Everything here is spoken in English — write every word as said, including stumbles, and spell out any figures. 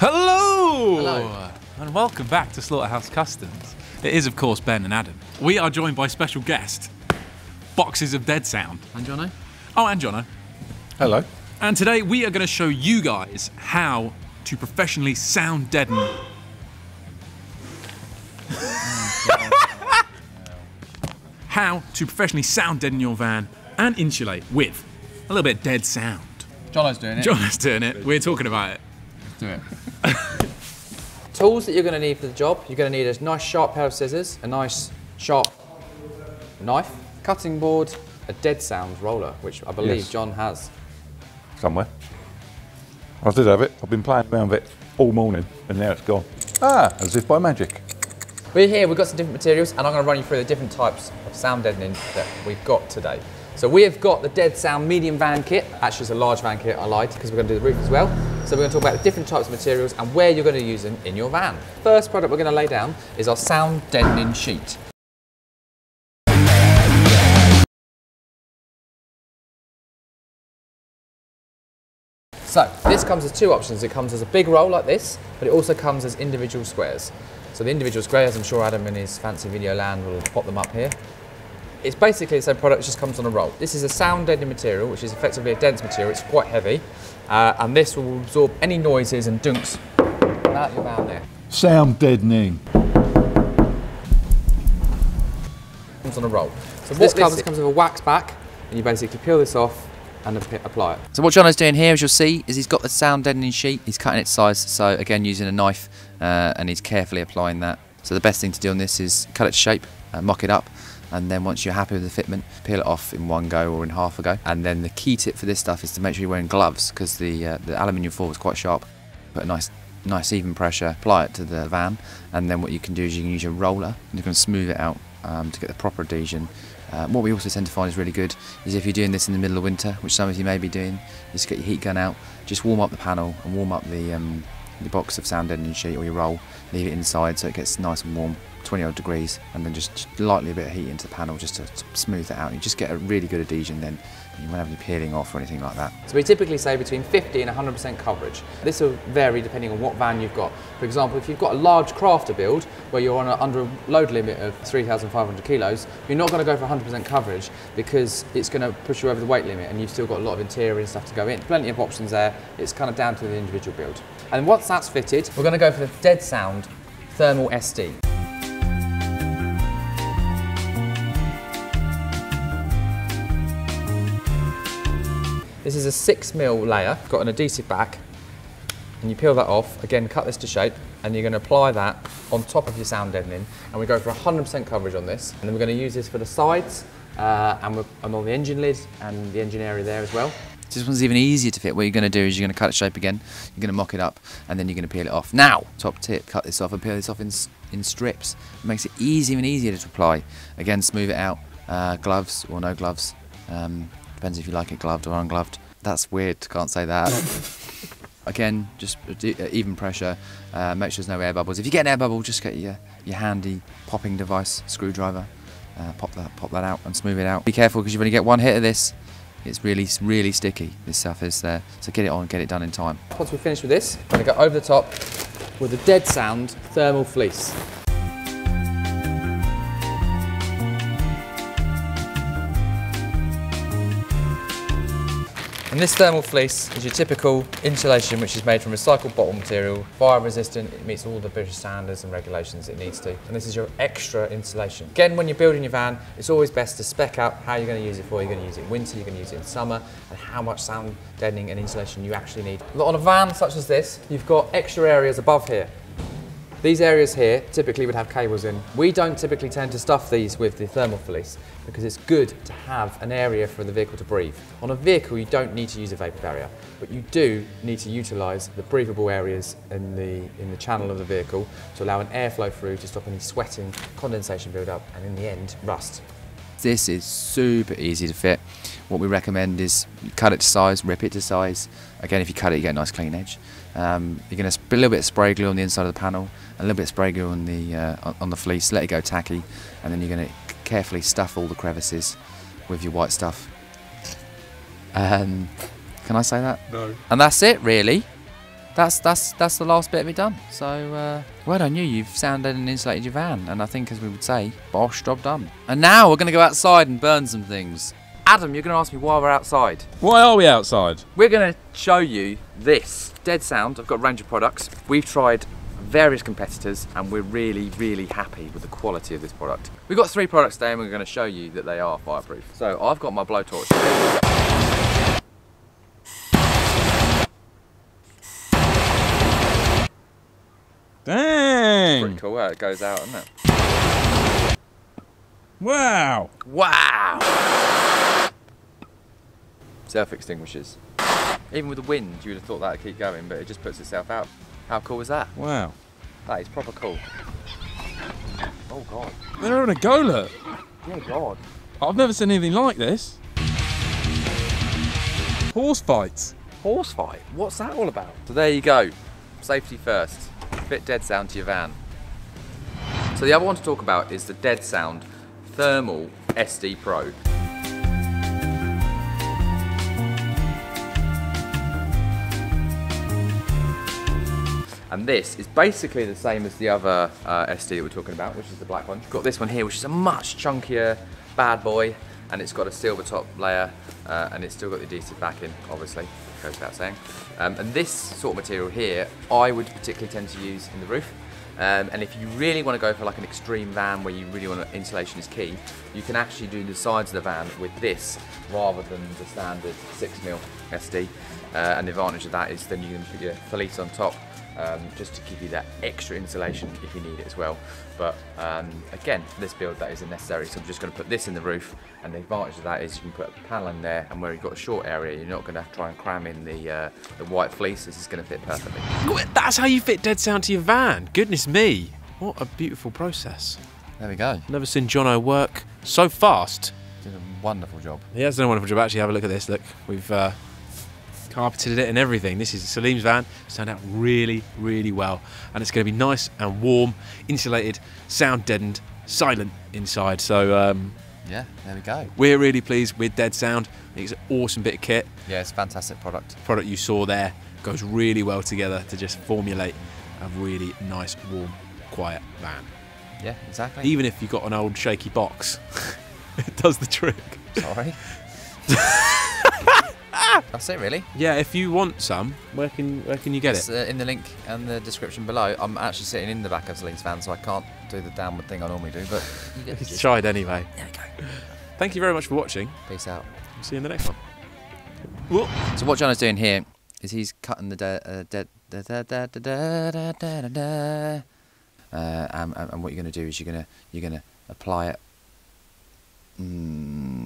Hello! Hello! And welcome back to Slaughterhouse Customs. It is, of course, Ben and Adam. We are joined by special guest, Boxes of Dead Sound. And Jono. Oh, and Jono. Hello. And today we are going to show you guys how to professionally sound deaden. How to professionally sound deaden your van and insulate with a little bit of dead sound. Jono's doing it. Jono's doing it. We're talking about it. Let's do it. Tools that you're going to need for the job, you're going to need a nice sharp pair of scissors, a nice sharp knife, cutting board, a dead sound roller, which I believe yes. John has. Somewhere. I did have it. I've been playing around with it all morning and now it's gone. Ah, as if by magic. We're here, we've got some different materials and I'm going to run you through the different types of sound deadening that we've got today. So we have got the Dead Sound medium van kit. Actually, it's a large van kit, I lied, because we're going to do the roof as well. So we're going to talk about the different types of materials and where you're going to use them in your van. First product we're going to lay down is our sound deadening sheet. So this comes as two options. It comes as a big roll like this, but it also comes as individual squares. So the individual squares, I'm sure Adam in his fancy video land will pop them up here. It's basically the same product, it just comes on a roll. This is a sound deadening material, which is effectively a dense material, it's quite heavy, uh, and this will absorb any noises and dunks out your van there. Sound deadening. It comes on a roll. So what this comes, this comes with a wax back, and you basically peel this off and apply it. So what Jono's doing here, as you'll see, is he's got the sound deadening sheet, he's cutting its size, so again using a knife, uh, and he's carefully applying that. So the best thing to do on this is cut its shape, uh, mock it up, and then once you're happy with the fitment, peel it off in one go or in half a go. And then the key tip for this stuff is to make sure you're wearing gloves because the uh, the aluminium foil is quite sharp. Put a nice, nice even pressure, apply it to the van, and then what you can do is you can use your roller and you can smooth it out um, to get the proper adhesion. Uh, what we also tend to find is really good is if you're doing this in the middle of winter, which some of you may be doing, just get your heat gun out, just warm up the panel and warm up the, um, the box of sound deadening sheet or your roll, leave it inside so it gets nice and warm. twenty odd degrees, and then just lightly a bit of heat into the panel just to smooth it out. You just get a really good adhesion then. You won't have any peeling off or anything like that. So we typically say between fifty and one hundred percent coverage. This will vary depending on what van you've got. For example, if you've got a large crafter build where you're on a, under a load limit of three thousand five hundred kilos, you're not going to go for one hundred percent coverage because it's going to push you over the weight limit and you've still got a lot of interior and stuff to go in. Plenty of options there. It's kind of down to the individual build. And once that's fitted, we're going to go for the Dead Sound Thermal S D. This is a six mil layer, got an adhesive back, and you peel that off, again cut this to shape, and you're going to apply that on top of your sound deadening, and we go for one hundred percent coverage on this, and then we're going to use this for the sides, uh, and, we're, and on the engine lid, and the engine area there as well. This one's even easier to fit. What you're going to do is you're going to cut it shape again, you're going to mock it up, and then you're going to peel it off. Now, top tip, cut this off and peel this off in, in strips. It makes it easier and easier to apply. Again, smooth it out, uh, gloves or no gloves. Um, Depends if you like it gloved or ungloved. That's weird, can't say that. Again, just even pressure, uh, make sure there's no air bubbles. If you get an air bubble, just get your, your handy popping device, screwdriver, uh, pop that pop that out and smooth it out. Be careful because you're going to get one hit of this. It's really, really sticky, this stuff is there. So get it on, get it done in time. Once we're finished with this, we're going to go over the top with the Dead Sound Thermal Fleece. And this thermal fleece is your typical insulation which is made from recycled bottle material, fire resistant, it meets all the British standards and regulations it needs to. And this is your extra insulation. Again, when you're building your van, it's always best to spec out how you're going to use it for. You're going to use it in winter, you're going to use it in summer, and how much sound deadening and insulation you actually need. On a van such as this, you've got extra areas above here. These areas here typically would have cables in. We don't typically tend to stuff these with the thermal fleece because it's good to have an area for the vehicle to breathe. On a vehicle, you don't need to use a vapor barrier, but you do need to utilise the breathable areas in the, in the channel of the vehicle to allow an airflow through to stop any sweating, condensation build-up, and in the end, rust. This is super easy to fit. What we recommend is cut it to size, rip it to size. Again, if you cut it, you get a nice clean edge. Um, you're going to put a little bit of spray glue on the inside of the panel, a little bit of spray glue on the uh, on the fleece, let it go tacky, and then you're going to carefully stuff all the crevices with your white stuff. Um, can I say that? No. And that's it, really. that's that's that's the last bit of it done. So uh, well done you, you've sounded and insulated your van, and I think, as we would say, bosh, job done. And now we're going to go outside and burn some things. Adam, you're going to ask me why we're outside. Why are we outside? We're going to show you this. Dead Sound, I've got a range of products. We've tried various competitors and we're really, really happy with the quality of this product. We've got three products today and we're going to show you that they are fireproof. So I've got my blowtorch. Dang! Pretty cool, it goes out, isn't it? Wow! Wow! Self extinguishes. Even with the wind, you would have thought that would keep going, but it just puts itself out. How cool was that? Wow. That is proper cool. Oh God. They're on a go, look. Dear God. I've never seen anything like this. Horse fights. Horse fight? What's that all about? So there you go. Safety first. Fit Dead Sound to your van. So the other one to talk about is the Dead Sound Thermal S D Pro. And this is basically the same as the other uh, S D that we're talking about, which is the black one. We've got this one here, which is a much chunkier bad boy, and it's got a silver top layer, uh, and it's still got the adhesive backing, obviously, goes without saying. Um, and this sort of material here, I would particularly tend to use in the roof. Um, and if you really want to go for like an extreme van where you really want to, insulation is key, you can actually do the sides of the van with this rather than the standard six mil S D. Uh, and the advantage of that is then you can put your fleece on top, Um, just to give you that extra insulation if you need it as well. But um, again, for this build that isn't necessary, so I'm just going to put this in the roof, and the advantage of that is you can put a panel in there, and where you've got a short area, you're not going to try and cram in the, uh, the white fleece. This is going to fit perfectly. That's how you fit Dead Sound to your van. Goodness me, what a beautiful process. There we go. Never seen Jono work so fast. Did a wonderful job. He has done a wonderful job. Actually, have a look at this. Look, we've uh, carpeted it and everything. This is Salim's van. It's turned out really, really well. And it's going to be nice and warm, insulated, sound deadened, silent inside. So, um, yeah, there we go. We're really pleased with Dead Sound. It's an awesome bit of kit. Yeah, it's a fantastic product. The product you saw there goes really well together to just formulate a really nice, warm, quiet van. Yeah, exactly. Even if you've got an old shaky box, it does the trick. Sorry. That's it, really. Yeah, if you want some, where can where can you get it's, it? Uh, in the link and the description below. I'm actually sitting in the back of Salim's van, so I can't do the downward thing I normally do, but you get to tried anyway. There we go. Thank you very much for watching. Peace out. We'll see you in the next one. Whoa. So what Jono's doing here is he's cutting the da, uh, da, da, da, da, da, da, da, da. Uh, and, and what you're going to do is you're going to you're going to apply it. Mm.